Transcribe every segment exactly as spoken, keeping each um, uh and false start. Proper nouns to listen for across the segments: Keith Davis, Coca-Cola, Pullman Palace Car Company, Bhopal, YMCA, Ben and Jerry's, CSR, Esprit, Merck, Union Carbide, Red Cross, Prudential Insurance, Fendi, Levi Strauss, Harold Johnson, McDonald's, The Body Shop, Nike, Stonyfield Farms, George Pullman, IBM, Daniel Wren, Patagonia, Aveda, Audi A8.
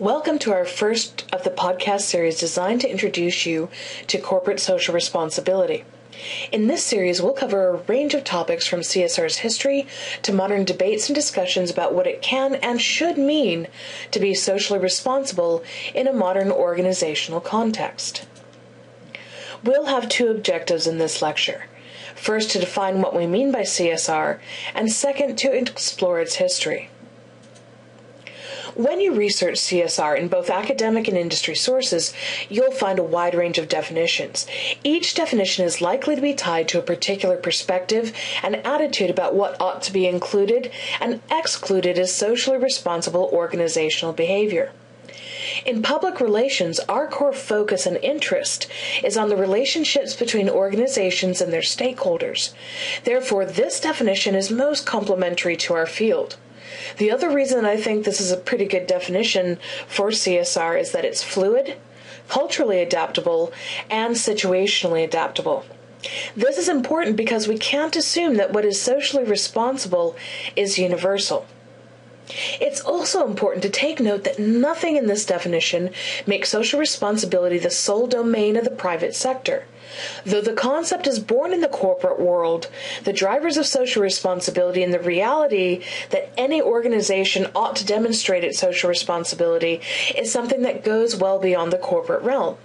Welcome to our first of the podcast series designed to introduce you to corporate social responsibility. In this series, we'll cover a range of topics from C S R's history to modern debates and discussions about what it can and should mean to be socially responsible in a modern organizational context. We'll have two objectives in this lecture. First, to define what we mean by C S R, and second, to explore its history. When you research C S R in both academic and industry sources, you'll find a wide range of definitions. Each definition is likely to be tied to a particular perspective and attitude about what ought to be included and excluded as socially responsible organizational behavior. In public relations, our core focus and interest is on the relationships between organizations and their stakeholders. Therefore, this definition is most complementary to our field. The other reason I think this is a pretty good definition for C S R is that it's fluid, culturally adaptable, and situationally adaptable. This is important because we can't assume that what is socially responsible is universal. It's also important to take note that nothing in this definition makes social responsibility the sole domain of the private sector. Though the concept is born in the corporate world, the drivers of social responsibility and the reality that any organization ought to demonstrate its social responsibility is something that goes well beyond the corporate realm.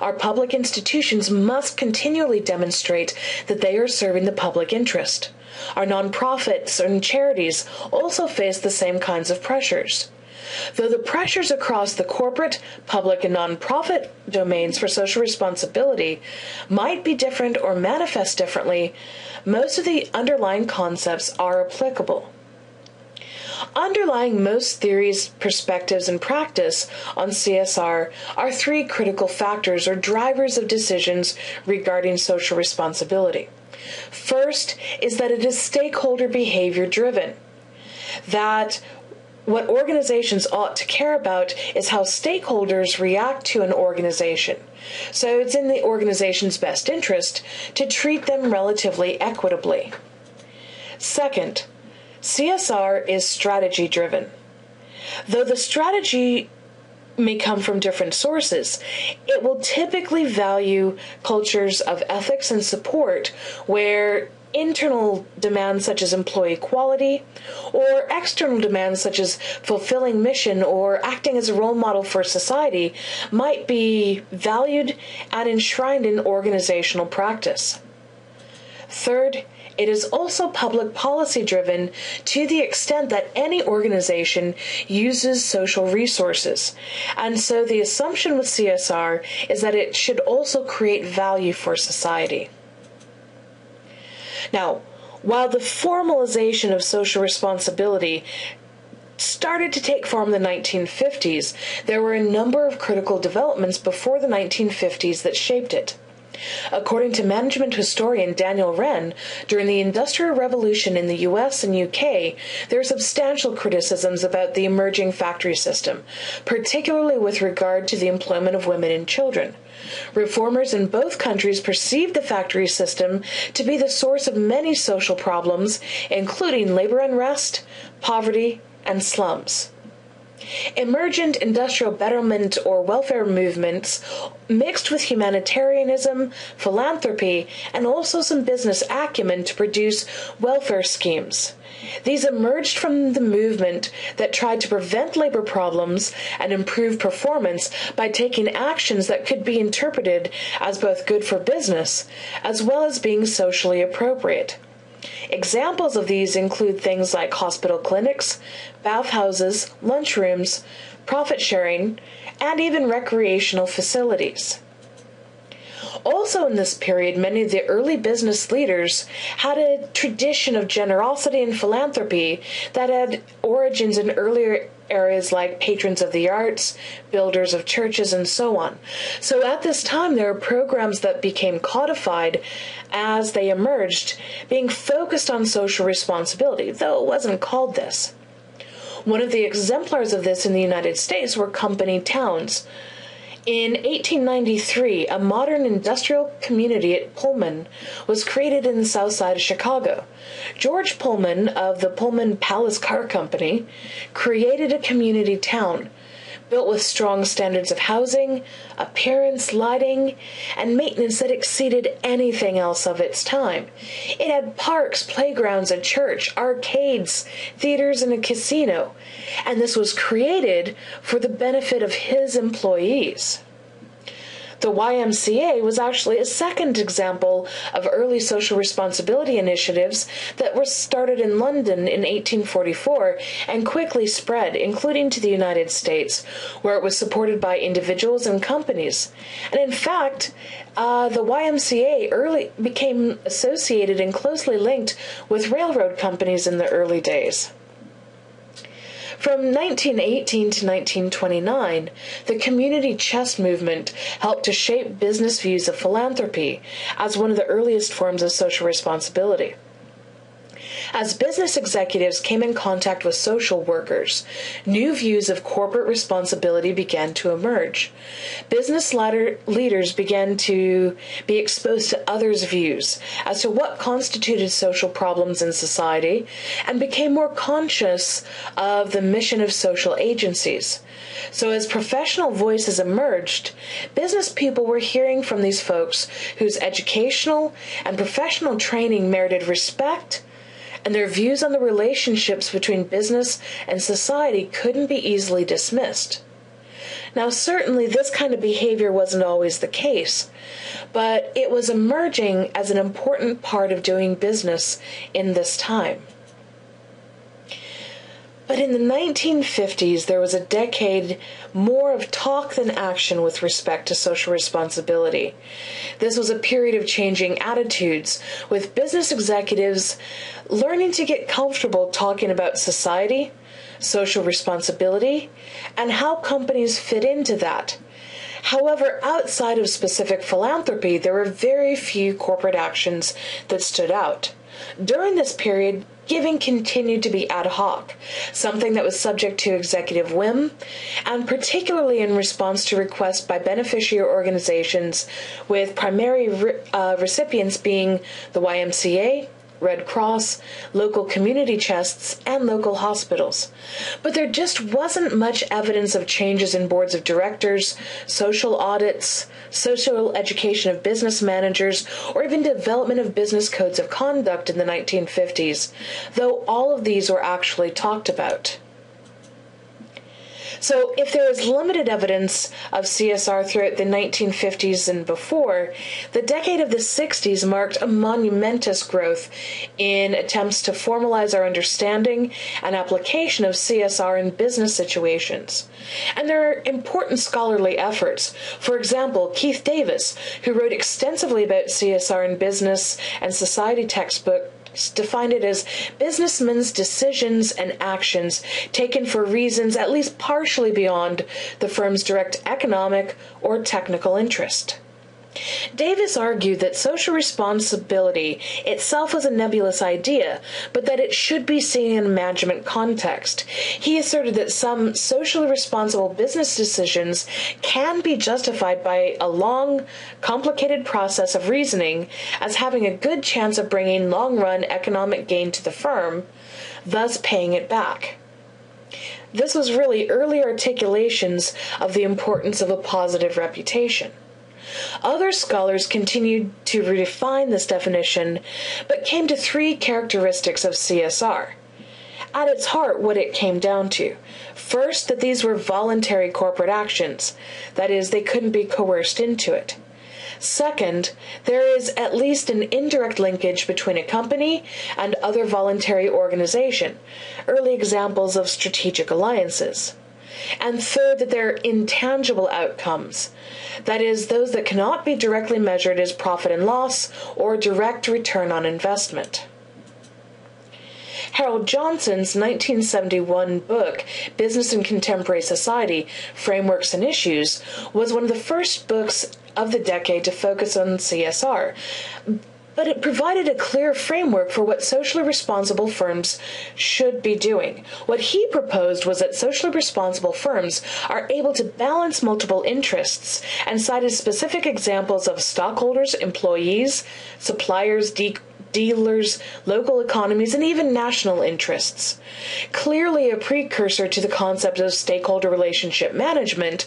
Our public institutions must continually demonstrate that they are serving the public interest. Our nonprofits and charities also face the same kinds of pressures. Though the pressures across the corporate, public, and nonprofit domains for social responsibility might be different or manifest differently, most of the underlying concepts are applicable. Underlying most theories, perspectives, and practice on C S R are three critical factors or drivers of decisions regarding social responsibility. First is that it is stakeholder behavior driven. That what organizations ought to care about is how stakeholders react to an organization. So it's in the organization's best interest to treat them relatively equitably. Second, C S R is strategy driven. Though the strategy may come from different sources, it will typically value cultures of ethics and support where internal demands such as employee quality or external demands such as fulfilling mission or acting as a role model for society might be valued and enshrined in organizational practice. Third, it is also public policy driven to the extent that any organization uses social resources, and so the assumption with C S R is that it should also create value for society. Now, while the formalization of social responsibility started to take form in the nineteen fifties, there were a number of critical developments before the nineteen fifties that shaped it. According to management historian Daniel Wren, during the Industrial Revolution in the U S and U K, there are substantial criticisms about the emerging factory system, particularly with regard to the employment of women and children. Reformers in both countries perceived the factory system to be the source of many social problems, including labor unrest, poverty, and slums. Emergent industrial betterment or welfare movements mixed with humanitarianism, philanthropy, and also some business acumen to produce welfare schemes. These emerged from the movement that tried to prevent labor problems and improve performance by taking actions that could be interpreted as both good for business as well as being socially appropriate. Examples of these include things like hospital clinics, bathhouses, lunchrooms, profit sharing, and even recreational facilities. Also in this period, many of the early business leaders had a tradition of generosity and philanthropy that had origins in earlier areas like patrons of the arts, builders of churches, and so on. So at this time, there are programs that became codified as they emerged, being focused on social responsibility, though it wasn't called this. One of the exemplars of this in the United States were company towns. In eighteen ninety-three, a modern industrial community at Pullman was created in the south side of Chicago. George Pullman of the Pullman Palace Car Company created a community town, built with strong standards of housing, appearance, lighting, and maintenance that exceeded anything else of its time. It had parks, playgrounds, a church, arcades, theaters, and a casino, and this was created for the benefit of his employees. The Y M C A was actually a second example of early social responsibility initiatives that were started in London in eighteen forty-four and quickly spread, including to the United States, where it was supported by individuals and companies. And in fact, uh, the Y M C A early became associated and closely linked with railroad companies in the early days. From nineteen eighteen to nineteen twenty-nine, the community chess movement helped to shape business views of philanthropy as one of the earliest forms of social responsibility. As business executives came in contact with social workers, new views of corporate responsibility began to emerge. Business leaders began to be exposed to others' views as to what constituted social problems in society and became more conscious of the mission of social agencies. So as professional voices emerged, business people were hearing from these folks whose educational and professional training merited respect, and their views on the relationships between business and society couldn't be easily dismissed. Now, certainly this kind of behavior wasn't always the case, but it was emerging as an important part of doing business in this time. But in the nineteen fifties, there was a decade more of talk than action with respect to social responsibility. This was a period of changing attitudes, with business executives learning to get comfortable talking about society, social responsibility, and how companies fit into that. However, outside of specific philanthropy, there were very few corporate actions that stood out. During this period, giving continued to be ad hoc, something that was subject to executive whim, and particularly in response to requests by beneficiary organizations, with primary re uh, recipients being the Y M C A, Red Cross, local community chests, and local hospitals. But there just wasn't much evidence of changes in boards of directors, social audits, social education of business managers, or even development of business codes of conduct in the nineteen fifties, though all of these were actually talked about. So if there is limited evidence of C S R throughout the nineteen fifties and before, the decade of the sixties marked a monumentous growth in attempts to formalize our understanding and application of C S R in business situations. And there are important scholarly efforts. For example, Keith Davis, who wrote extensively about C S R in business and society textbooks, defined it as businessmen's decisions and actions taken for reasons at least partially beyond the firm's direct economic or technical interest. Davis argued that social responsibility itself was a nebulous idea, but that it should be seen in a management context. He asserted that some socially responsible business decisions can be justified by a long, complicated process of reasoning as having a good chance of bringing long-run economic gain to the firm, thus paying it back. This was really early articulations of the importance of a positive reputation. Other scholars continued to refine this definition, but came to three characteristics of C S R. At its heart, what it came down to. First, that these were voluntary corporate actions. That is, they couldn't be coerced into it. Second, there is at least an indirect linkage between a company and other voluntary organization, early examples of strategic alliances. And third, that there are intangible outcomes, that is, those that cannot be directly measured as profit and loss or direct return on investment. Harold Johnson's nineteen seventy-one book, Business in Contemporary Society, Frameworks and Issues, was one of the first books of the decade to focus on C S R, but it provided a clear framework for what socially responsible firms should be doing. What he proposed was that socially responsible firms are able to balance multiple interests and cited specific examples of stockholders, employees, suppliers, de dealers, local economies, and even national interests. Clearly a precursor to the concept of stakeholder relationship management,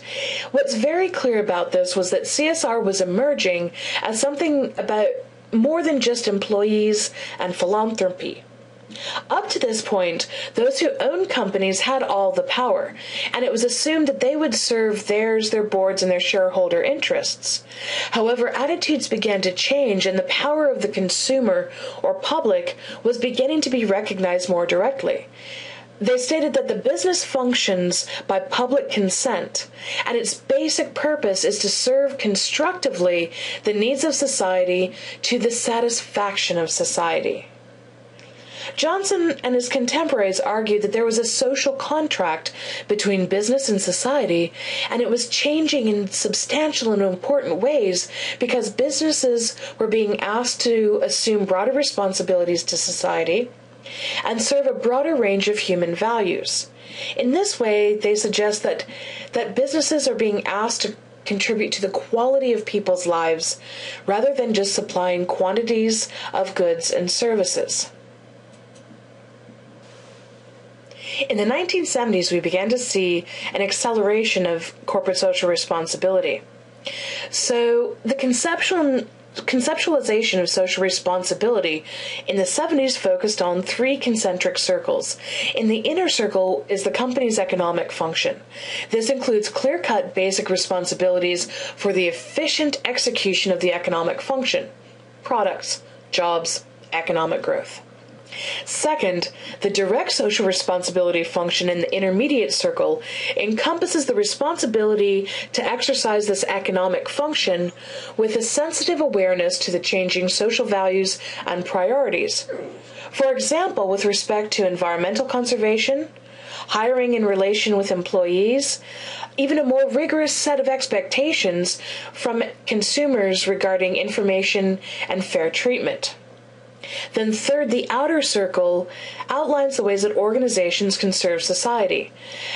what's very clear about this was that C S R was emerging as something about more than just employees and philanthropy. Up to this point, those who owned companies had all the power, and it was assumed that they would serve theirs, their boards, and their shareholder interests. However, attitudes began to change, and the power of the consumer or public was beginning to be recognized more directly. They stated that the business functions by public consent, and its basic purpose is to serve constructively the needs of society to the satisfaction of society. Johnson and his contemporaries argued that there was a social contract between business and society, and it was changing in substantial and important ways because businesses were being asked to assume broader responsibilities to society and serve a broader range of human values. In this way, they suggest that, that businesses are being asked to contribute to the quality of people's lives rather than just supplying quantities of goods and services. In the nineteen seventies, we began to see an acceleration of corporate social responsibility. So the conceptual Conceptualization of social responsibility in the seventies focused on three concentric circles. In the inner circle is the company's economic function. This includes clear-cut basic responsibilities for the efficient execution of the economic function: products, jobs, economic growth. Second, the direct social responsibility function in the intermediate circle encompasses the responsibility to exercise this economic function with a sensitive awareness to the changing social values and priorities. For example, with respect to environmental conservation, hiring in relation with employees, even a more rigorous set of expectations from consumers regarding information and fair treatment. Then third, the outer circle outlines the ways that organizations can serve society.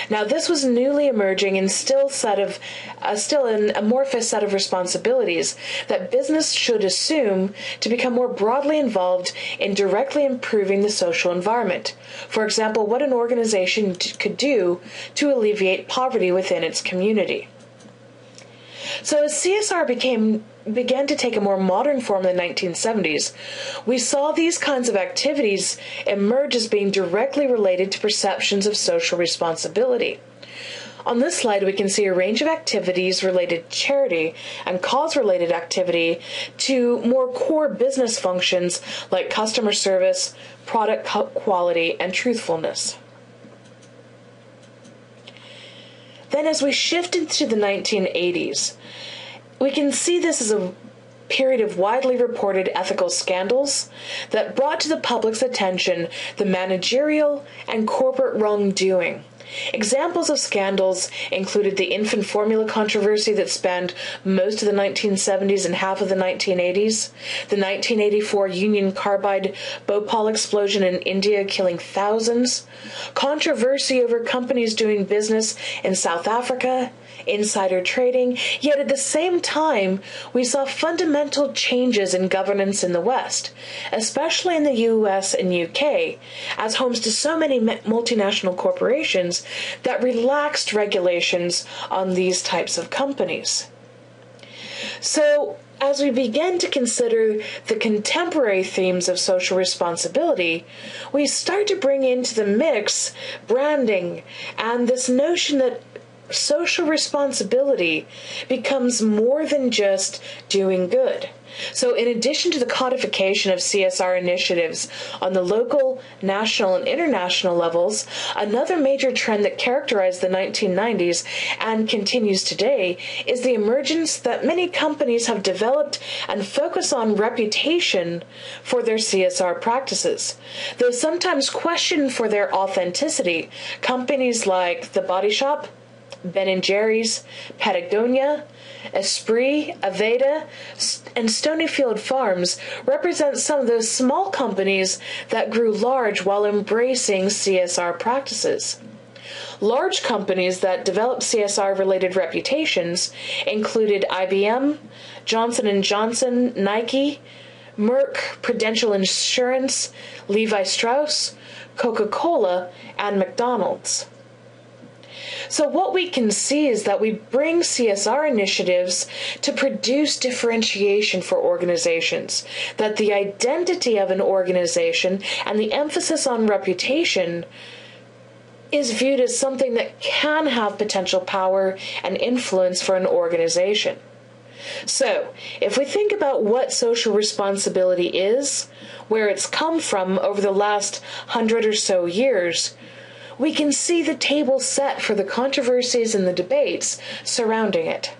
Now, this was newly emerging and still set of, uh, still an amorphous set of responsibilities that business should assume to become more broadly involved in directly improving the social environment. For example, what an organization could do to alleviate poverty within its community. So as C S R became began to take a more modern form in the nineteen seventies, we saw these kinds of activities emerge as being directly related to perceptions of social responsibility. On this slide, we can see a range of activities related to charity and cause-related activity to more core business functions like customer service, product quality, and truthfulness. Then as we shifted to the nineteen eighties, we can see this as a period of widely reported ethical scandals that brought to the public's attention the managerial and corporate wrongdoing. Examples of scandals included the infant formula controversy that spanned most of the nineteen seventies and half of the nineteen eighties, the nineteen eighty-four Union Carbide Bhopal explosion in India killing thousands, controversy over companies doing business in South Africa, insider trading, yet at the same time we saw fundamental changes in governance in the West, especially in the U S and U K, as homes to so many multinational corporations that relaxed regulations on these types of companies. So, as we begin to consider the contemporary themes of social responsibility, we start to bring into the mix branding and this notion that social responsibility becomes more than just doing good. So in addition to the codification of C S R initiatives on the local, national, and international levels, another major trend that characterized the nineteen nineties and continues today is the emergence that many companies have developed and focus on reputation for their C S R practices. Though sometimes questioned for their authenticity, companies like The Body Shop, Ben and Jerry's, Patagonia, Esprit, Aveda, and Stonyfield Farms represent some of those small companies that grew large while embracing C S R practices. Large companies that developed C S R-related reputations included I B M, Johnson and Johnson, Nike, Merck, Prudential Insurance, Levi Strauss, Coca-Cola, and McDonald's. So what we can see is that we bring C S R initiatives to produce differentiation for organizations, that the identity of an organization and the emphasis on reputation is viewed as something that can have potential power and influence for an organization. So, if we think about what social responsibility is, where it's come from over the last hundred or so years, we can see the table set for the controversies and the debates surrounding it.